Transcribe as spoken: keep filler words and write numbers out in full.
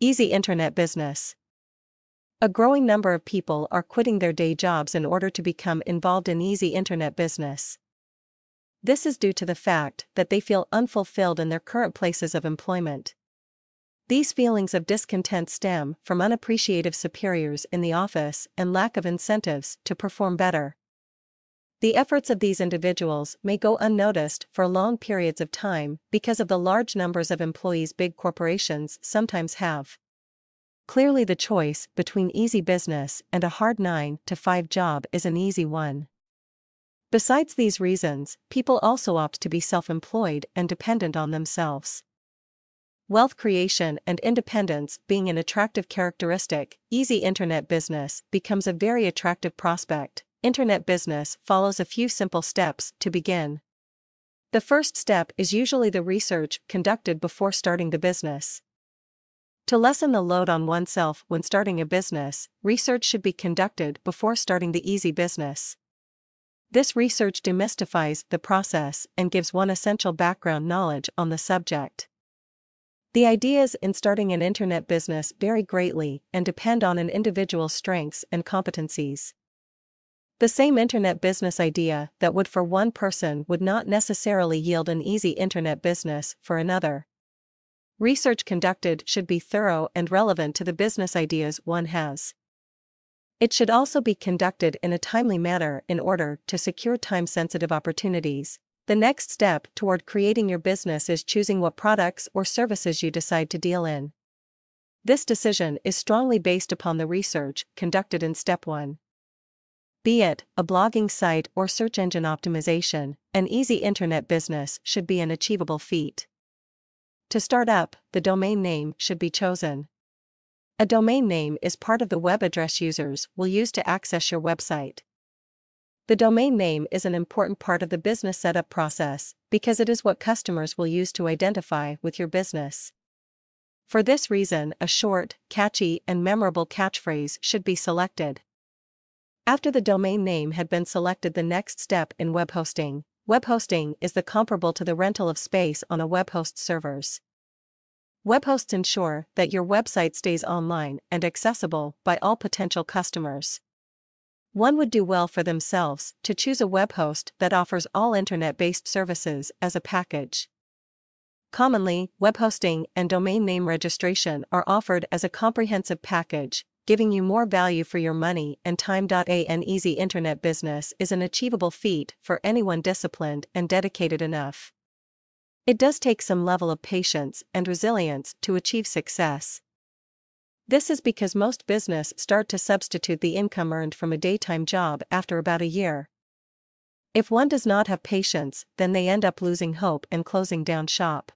Easy internet business. A growing number of people are quitting their day jobs in order to become involved in easy internet business. This is due to the fact that they feel unfulfilled in their current places of employment. These feelings of discontent stem from unappreciative superiors in the office and lack of incentives to perform better. The efforts of these individuals may go unnoticed for long periods of time because of the large numbers of employees big corporations sometimes have. Clearly, the choice between easy business and a hard nine to five job is an easy one. Besides these reasons, people also opt to be self-employed and dependent on themselves. Wealth creation and independence being an attractive characteristic, easy internet business becomes a very attractive prospect. Internet business follows a few simple steps to begin. The first step is usually the research conducted before starting the business. To lessen the load on oneself when starting a business, research should be conducted before starting the easy business. This research demystifies the process and gives one essential background knowledge on the subject. The ideas in starting an internet business vary greatly and depend on an individual's strengths and competencies. The same internet business idea that would for one person would not necessarily yield an easy internet business for another. Research conducted should be thorough and relevant to the business ideas one has. It should also be conducted in a timely manner in order to secure time-sensitive opportunities. The next step toward creating your business is choosing what products or services you decide to deal in. This decision is strongly based upon the research conducted in step one. Be it a blogging site or search engine optimization, an easy internet business should be an achievable feat. To start up, the domain name should be chosen. A domain name is part of the web address users will use to access your website. The domain name is an important part of the business setup process because it is what customers will use to identify with your business. For this reason, a short, catchy, and memorable catchphrase should be selected. After the domain name had been selected, the next step in web hosting. Web hosting is the comparable to the rental of space on a web host servers. Web hosts ensure that your website stays online and accessible by all potential customers. One would do well for themselves to choose a web host that offers all internet-based services as a package. Commonly, web hosting and domain name registration are offered as a comprehensive package, giving you more value for your money and time. An easy internet business is an achievable feat for anyone disciplined and dedicated enough. It does take some level of patience and resilience to achieve success. This is because most businesses start to substitute the income earned from a daytime job after about a year. If one does not have patience, then they end up losing hope and closing down shop.